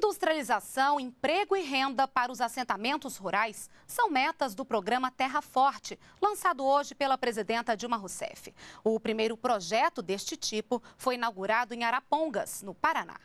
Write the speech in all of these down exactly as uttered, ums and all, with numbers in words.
Industrialização, emprego e renda para os assentamentos rurais são metas do programa Terra Forte, lançado hoje pela presidenta Dilma Rousseff. O primeiro projeto deste tipo foi inaugurado em Arapongas, no Paraná.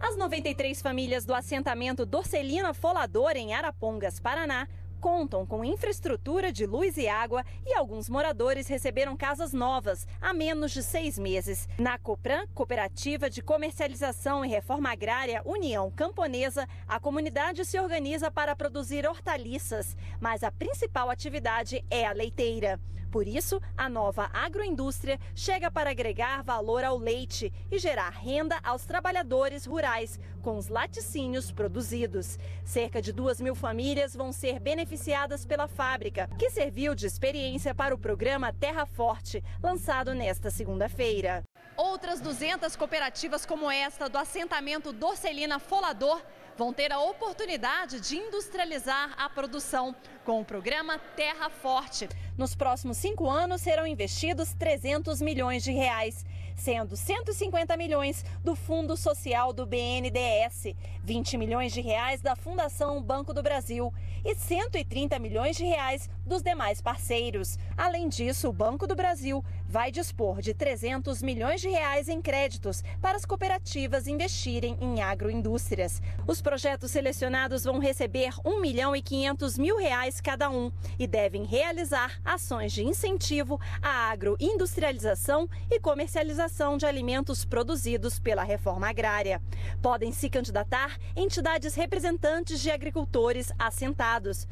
As noventa e três famílias do assentamento Dorcelina Folador, em Arapongas, Paraná, contam com infraestrutura de luz e água e alguns moradores receberam casas novas há menos de seis meses. Na Copran, Cooperativa de Comercialização e Reforma Agrária União Camponesa, a comunidade se organiza para produzir hortaliças, mas a principal atividade é a leiteira. Por isso, a nova agroindústria chega para agregar valor ao leite e gerar renda aos trabalhadores rurais com os laticínios produzidos. Cerca de duas mil famílias vão ser beneficiadas pela fábrica, que serviu de experiência para o programa Terra Forte, lançado nesta segunda-feira. Outras duzentas cooperativas como esta do assentamento Dorcelina Folador vão ter a oportunidade de industrializar a produção com o programa Terra Forte. Nos próximos cinco anos serão investidos trezentos milhões de reais, sendo cento e cinquenta milhões do Fundo Social do B N D E S, vinte milhões de reais da Fundação Banco do Brasil e cento e trinta milhões de reais dos demais parceiros. Além disso, o Banco do Brasil vai dispor de trezentos milhões de reais em créditos para as cooperativas investirem em agroindústrias. Os projetos selecionados vão receber um milhão e quinhentos mil reais cada um e devem realizar ações de incentivo à agroindustrialização e comercialização de alimentos produzidos pela reforma agrária. Podem se candidatar entidades representantes de agricultores assentados,